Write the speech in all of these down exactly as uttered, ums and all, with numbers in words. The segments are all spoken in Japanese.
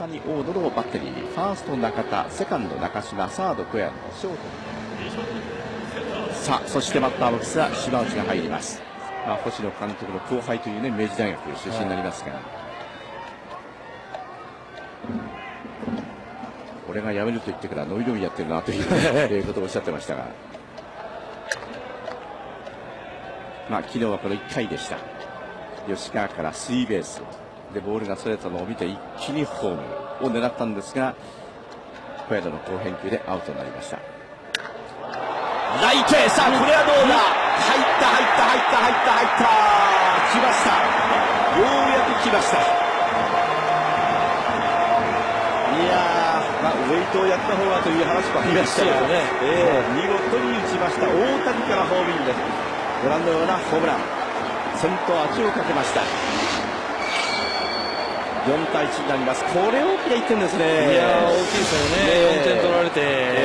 谷オードのバッテリー、ファースト中田、セカンド中島、サード小屋のショート。さあそしてバッターボックスは島内が入ります。まあ、星野監督の後輩というね明治大学出身になりますが、はい、俺が辞めると言ってから伸び伸びやってるなということをおっしゃってましたが、まあ、昨日はこのいっかいでした。吉川からスリーベースでボールがそれたのを見て一気にホームを狙ったんですが、小宿の好返球でアウトになりました。ライトへ、さあこれはどうだ、入った入った入った入った入った来ました、ようやく来ました。いやー、まあ、ウェイトをやった方がという話もありましたが、ねえー、見事に打ちました。大谷からホームインです。ご覧のようなホームラン、先頭足をかけました。よんたいいちになります。これ大きないってんですね。いや大きいですよね。よんてん取られて、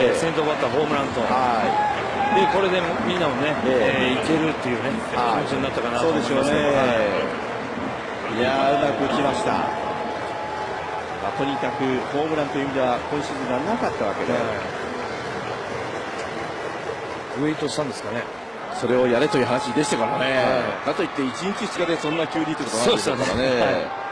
えー、先頭バッターホームランと、はいでこれでみんなもね、えーえー、いけるっていうね気持ちになったかなと思いますけど、そうでしょうね、はい、いやーうまく打ちました。まあ、とにかくホームランという意味では今シーズンはなかったわけで、ウェイトしたんですかね。それをやれという話でしたからね。かといっていちにちふつかでそんな急にということはないですからね。